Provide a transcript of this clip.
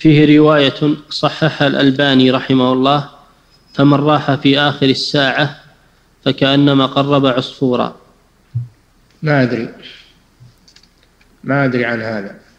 فيه رواية صححها الألباني رحمه الله: فمن راح في آخر الساعة فكأنما قرب عصفورا. ما أدري عن هذا.